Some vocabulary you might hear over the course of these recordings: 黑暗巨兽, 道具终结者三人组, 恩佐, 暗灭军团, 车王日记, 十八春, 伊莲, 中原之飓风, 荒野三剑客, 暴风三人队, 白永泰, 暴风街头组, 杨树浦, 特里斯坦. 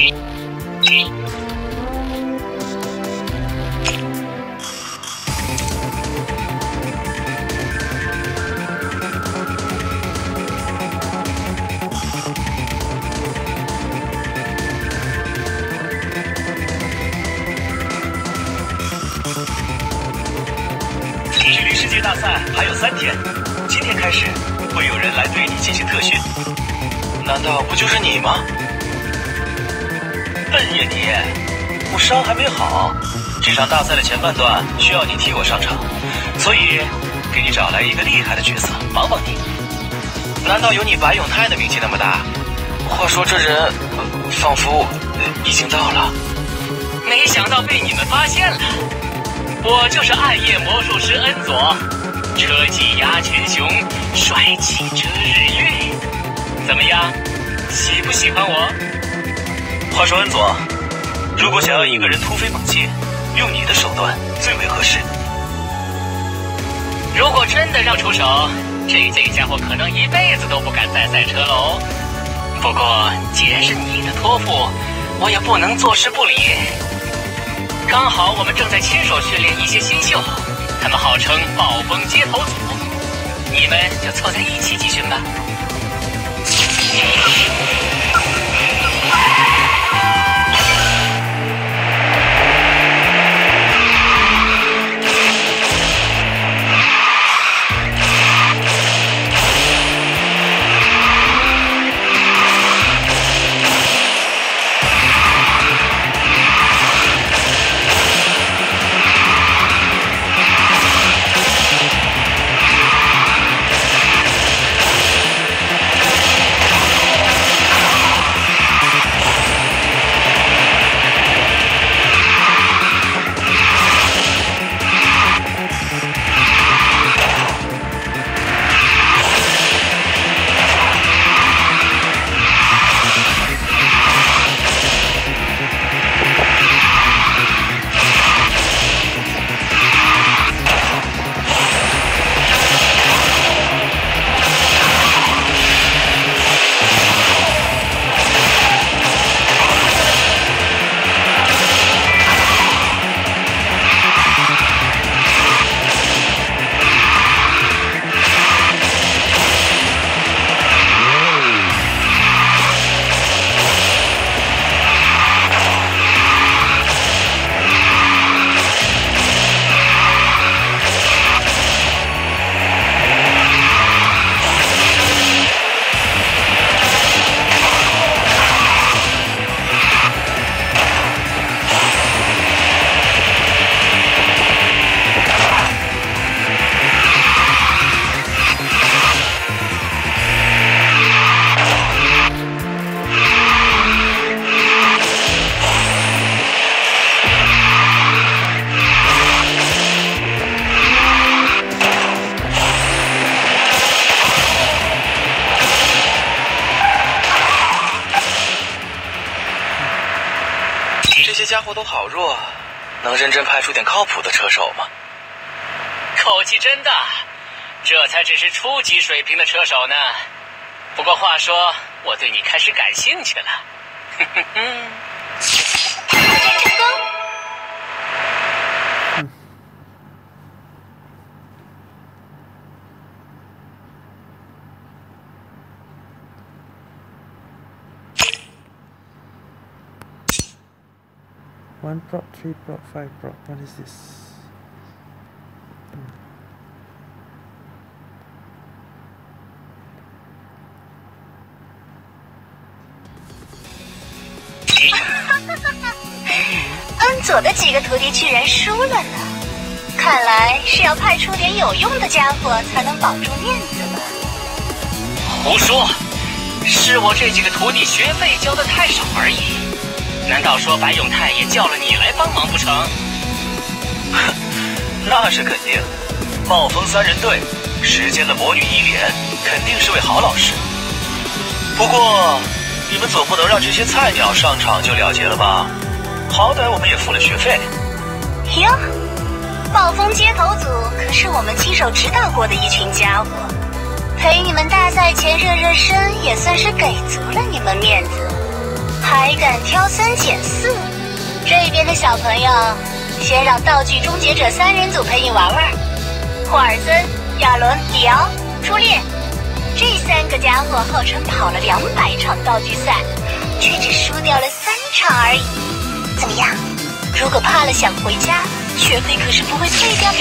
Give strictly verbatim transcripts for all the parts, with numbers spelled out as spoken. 距离世界大赛还有三天，今天开始会有人来对你进行特训，难道不就是你吗？ 笨野迪，我伤还没好。这场大赛的前半段需要你替我上场，所以给你找来一个厉害的角色帮帮你。难道有你白永泰的名气那么大？话说这人、呃、仿佛、呃、已经到了。没想到被你们发现了，我就是暗夜魔术师恩佐，车技牙群雄，帅气遮日月。怎么样，喜不喜欢我？ 话说恩佐，如果想要一个人突飞猛进，用你的手段最为合适。如果真的让出手，这这家伙可能一辈子都不敢再赛车了哦。不过既然是你的托付，我也不能坐视不理。刚好我们正在亲手训练一些新秀，他们号称暴风街头组，你们就凑在一起集训吧。 家伙都好弱，能认真派出点靠谱的车手吗？口气真大，这才只是初级水平的车手呢。不过话说，我对你开始感兴趣了。哼哼哼！发现成功。One prop, three prop, five prop. What is this? Hmm.恩佐的几个徒弟居然输了呢，看来是要派出点有用的家伙才能保住面子了。胡说，是我这几个徒弟学费交的太少而已。 难道说白永泰也叫了你来帮忙不成？哼，那是肯定。暴风三人队，时间的魔女伊莲肯定是位好老师。不过，你们总不能让这些菜鸟上场就了结了吧？好歹我们也付了学费。哟，暴风街头组可是我们亲手指导过的一群家伙，陪你们大赛前热热身，也算是给足了你们面子。 还还敢挑三拣四。这边的小朋友，先让道具终结者三人组陪你玩玩。霍尔森、亚伦、里昂、朱烈，这三个家伙号称跑了两百场道具赛，却只输掉了三场而已。怎么样？如果怕了想回家，学费可是不会退掉的。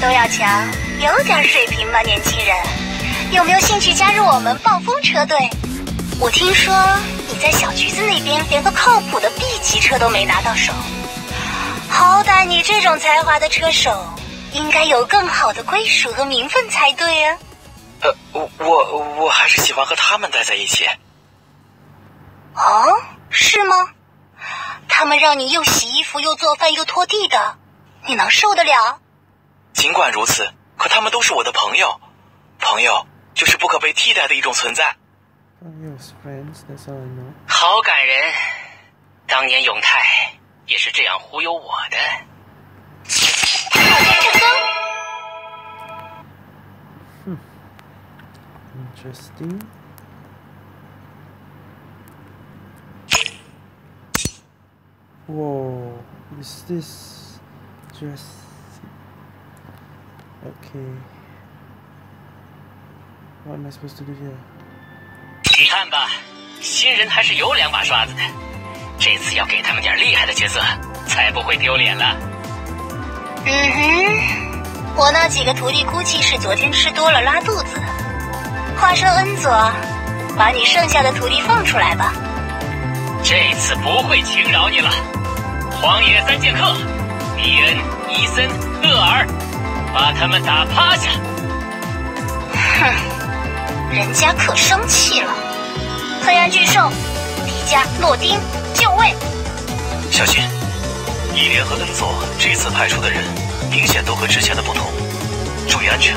都要强，有点水平吧，年轻人，有没有兴趣加入我们暴风车队？我听说你在小橘子那边连个靠谱的 B 级车都没拿到手，好歹你这种才华的车手，应该有更好的归属和名分才对啊。呃，我我我还是喜欢和他们待在一起。哦，是吗？他们让你又洗衣服又做饭又拖地的，你能受得了？ 尽管如此，可他们都是我的朋友，朋友就是不可被替代的一种存在。好感人，当年永泰也是这样忽悠我的。成功。嗯 ，interesting。Whoa, is this just? Okay. What am I supposed to do here? 你看吧，新人还是有两把刷子的。这次要给他们点厉害的角色，才不会丢脸了。嗯哼，我那几个徒弟估计是昨天吃多了拉肚子。话说恩佐，把你剩下的徒弟放出来吧。这次不会轻饶你了。荒野三剑客，伊恩、伊森、勒尔。 把他们打趴下！哼，人家可生气了。黑暗巨兽，迪迦、洛丁，就位！小心！伊莲和恩佐这次派出的人，明显都和之前的不同，注意安全。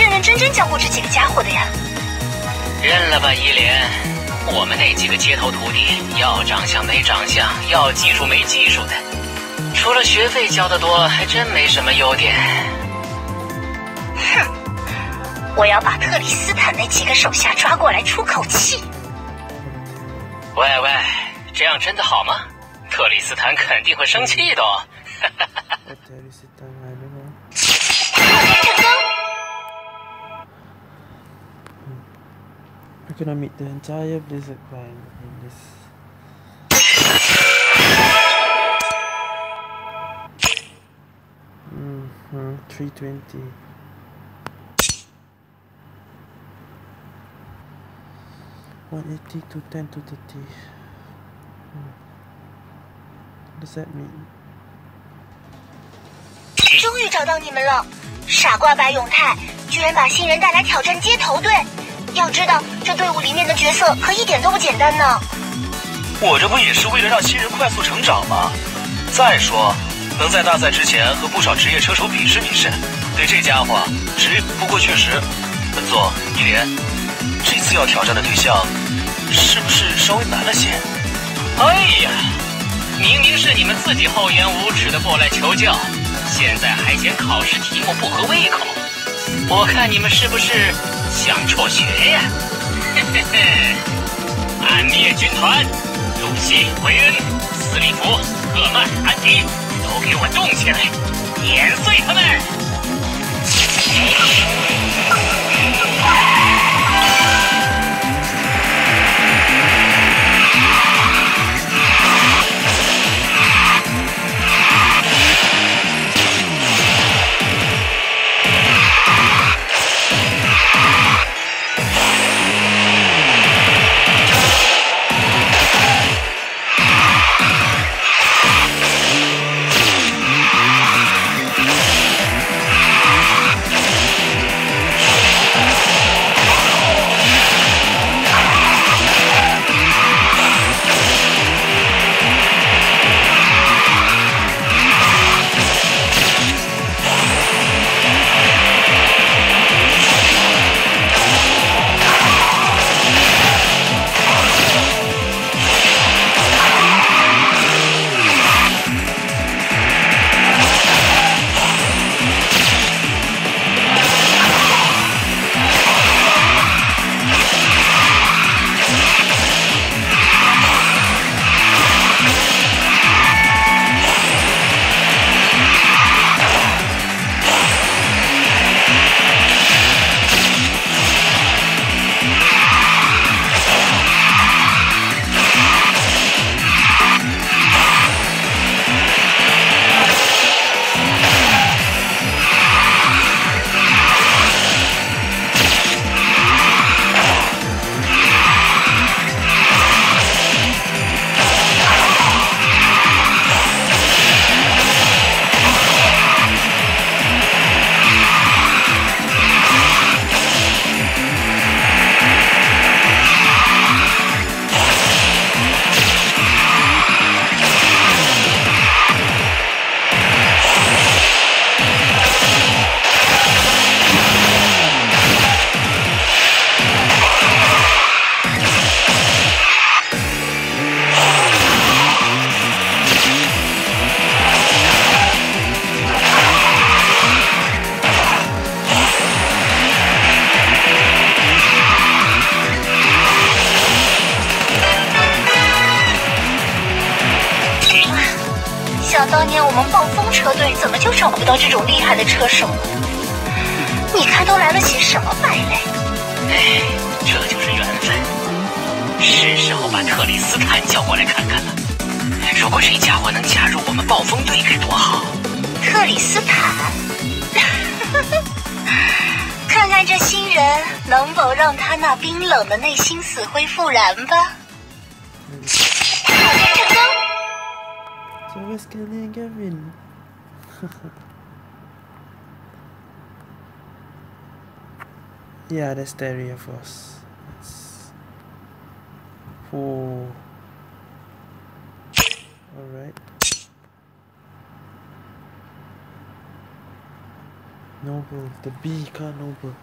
认认真真教过这几个家伙的呀。认了吧，依莲，我们那几个街头徒弟，要长相没长相，要技术没技术的，除了学费交得多，还真没什么优点。哼，我要把特里斯坦那几个手下抓过来出口气。喂喂，这样真的好吗？特里斯坦肯定会生气的哦。How can I meet the entire blizzard clan in this? Mm-hmm, three twenty. one eighty to ten to thirty. What does that mean? 终于找到你们了！傻瓜白永泰居然把新人带来挑战街头队，要知道这队伍里面的角色可一点都不简单呢。我这不也是为了让新人快速成长吗？再说，能在大赛之前和不少职业车手比试比试，对这家伙值。不过确实，本座依莲，这次要挑战的对象是不是稍微难了些？哎呀，明明是你们自己厚颜无耻的过来求救。 现在还嫌考试题目不合胃口，我看你们是不是想辍学呀？嘿嘿嘿！暗灭军团，露西、维恩、斯利弗、赫曼、安迪，都给我动起来，碾碎他们！Yeah, that's the area of us. That's... Oh. Alright. Noble, the bee car noble.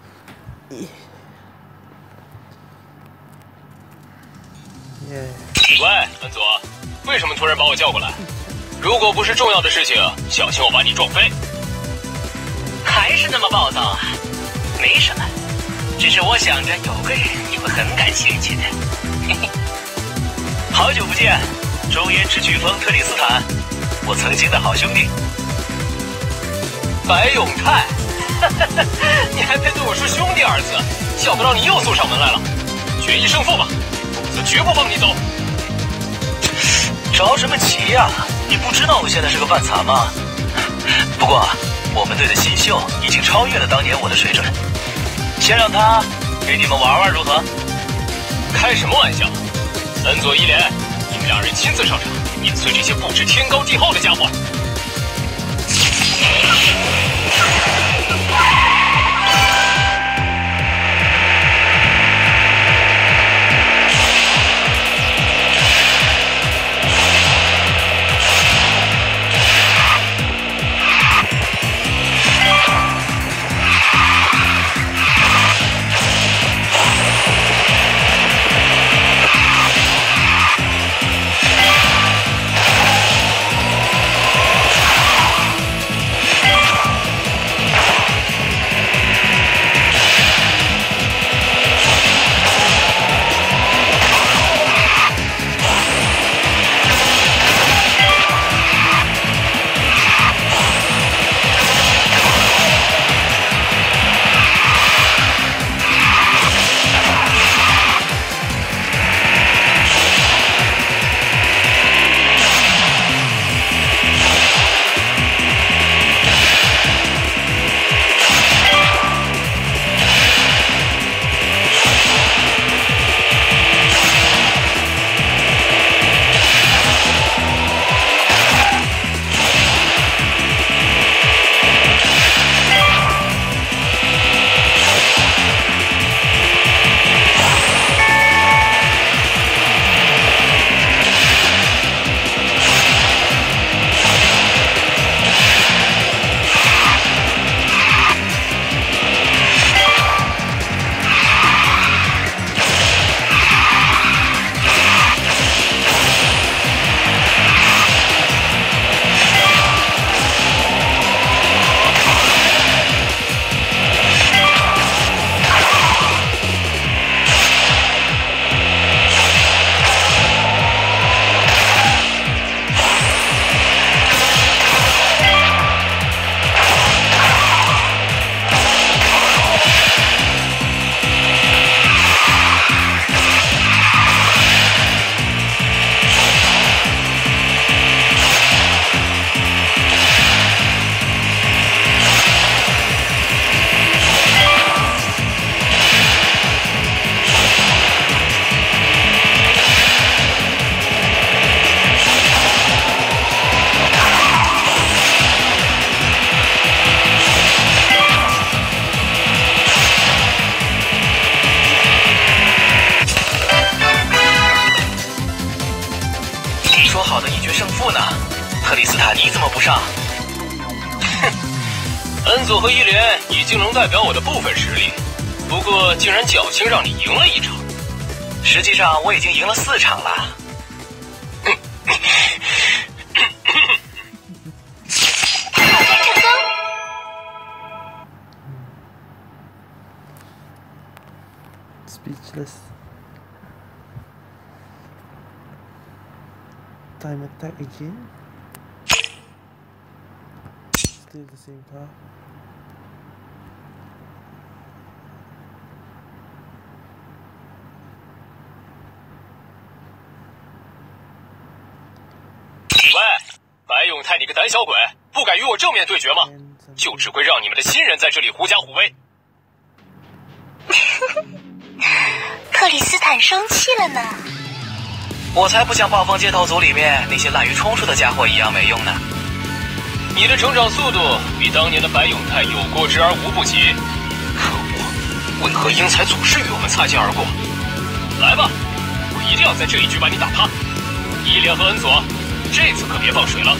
耶！喂，恩佐，为什么突然把我叫过来？如果不是重要的事情，小心我把你撞飞。还是那么暴躁啊？没什么，只是我想着有个人你会很感兴趣的。嘿嘿，好久不见，中原之飓风特里斯坦，我曾经的好兄弟白永泰。 你还配对我说兄弟二字？想不到你又送上门来了，决一胜负吧，公子绝不放你走。着什么急呀、啊？你不知道我现在是个半残吗？不过我们队的新秀已经超越了当年我的水准，先让他给你们玩玩如何？开什么玩笑！恩佐伊莲，你们两人亲自上场，碾碎这些不知天高地厚的家伙。 Again, still the same car. Hey, 白永泰，你个胆小鬼，不敢与我正面对决吗？就只会让你们的新人在这里狐假虎威。克里斯坦生气了呢。 我才不像画风街头组里面那些滥竽充数的家伙一样没用呢！你的成长速度比当年的白永泰有过之而无不及。可恶，为何英才总是与我们擦肩而过？来吧，我一定要在这一局把你打趴！伊莲和恩佐，这次可别放水了！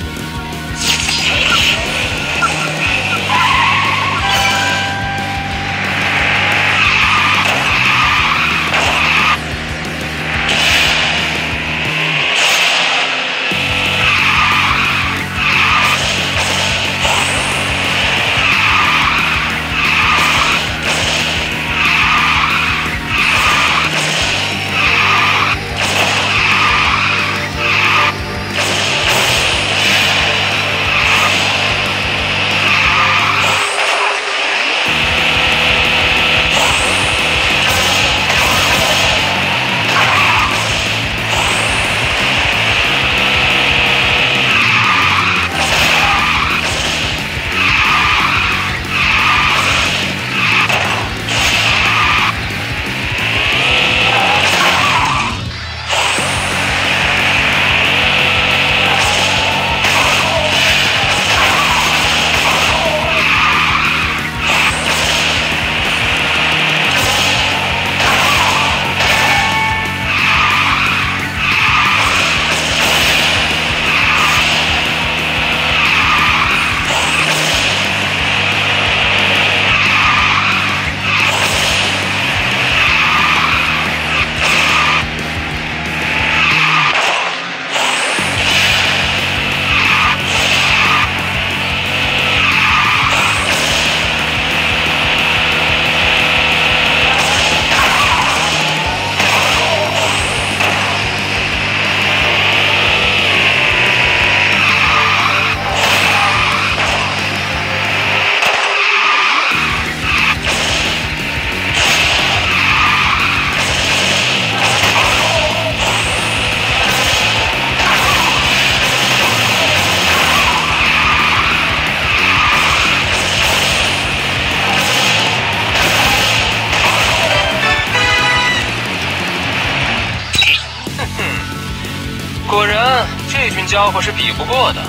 果然，这群家伙是比不过的，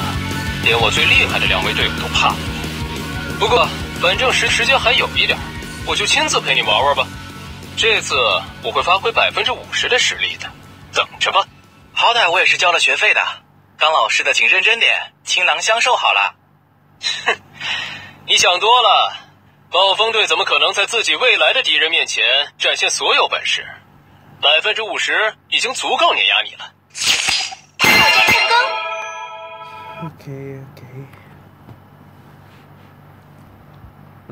连我最厉害的两位队友都怕。不过，反正时时间还有一点，我就亲自陪你玩玩吧。这次我会发挥百分之五十的实力的，等着吧。好歹我也是交了学费的，当老师的请认真点，倾囊相授好了。哼，你想多了。 暴风队怎么可能在自己未来的敌人面前展现所有本事？百分之五十已经足够碾压你了。火箭成功。Okay, okay.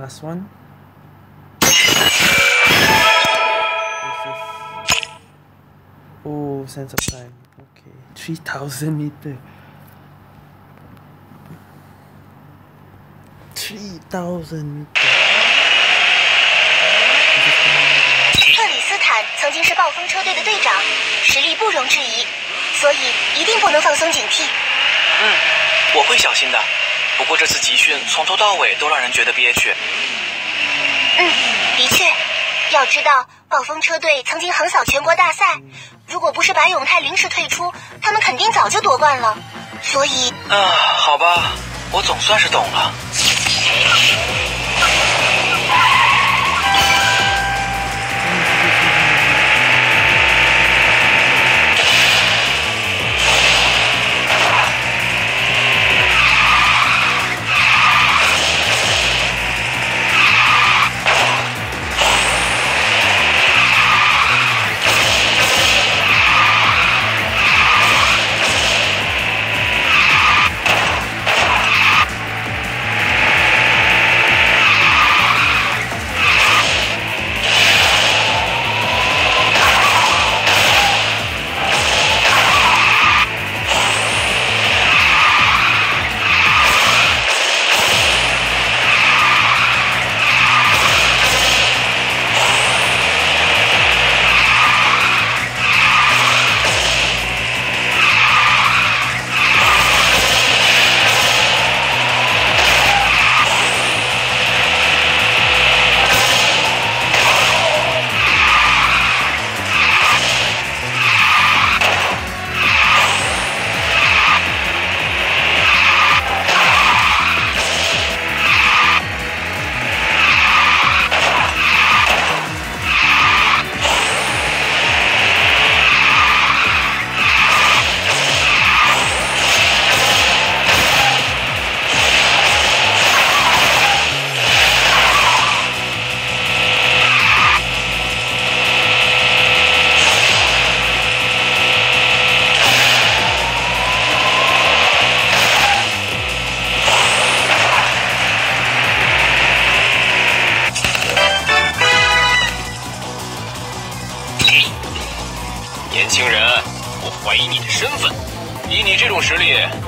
Last one. This is oh sense of time. Okay, three thousand meter. Three thousand meter. 曾经是暴风车队的队长，实力不容置疑，所以一定不能放松警惕。嗯，我会小心的。不过这次集训从头到尾都让人觉得憋屈。嗯，的确。要知道，暴风车队曾经横扫全国大赛，如果不是白永泰临时退出，他们肯定早就夺冠了。所以……啊，好吧，我总算是懂了。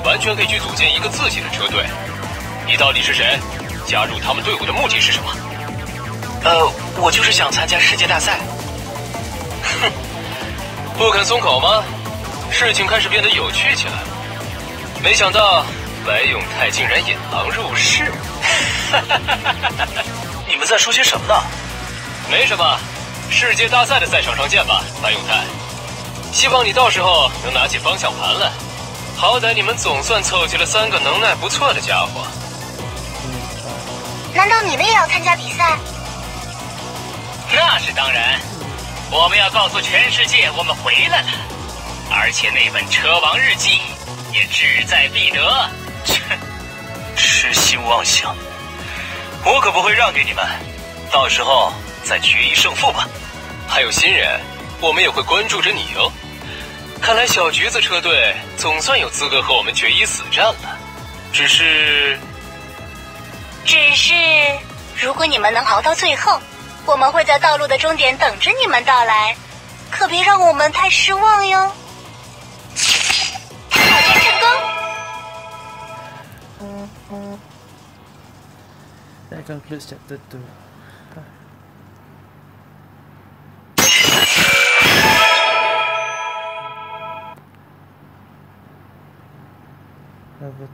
完全可以去组建一个自己的车队。你到底是谁？加入他们队伍的目的是什么？呃，我就是想参加世界大赛。哼，不肯松口吗？事情开始变得有趣起来了。没想到白永泰竟然引狼入室。你们在说些什么呢？没什么，世界大赛的赛场上见吧，白永泰。希望你到时候能拿起方向盘来。 好歹你们总算凑齐了三个能耐不错的家伙。难道你们也要参加比赛？那是当然，我们要告诉全世界我们回来了，而且那本《车王日记》也志在必得。切，痴心妄想，我可不会让给你们，到时候再决一胜负吧。还有新人，我们也会关注着你哦。 看来小橘子车队总算有资格和我们决一死战了，只是，只是，如果你们能熬到最后，我们会在道路的终点等着你们到来，可别让我们太失望哟！挑战成功。嗯嗯。That concludes chapter two. 那个。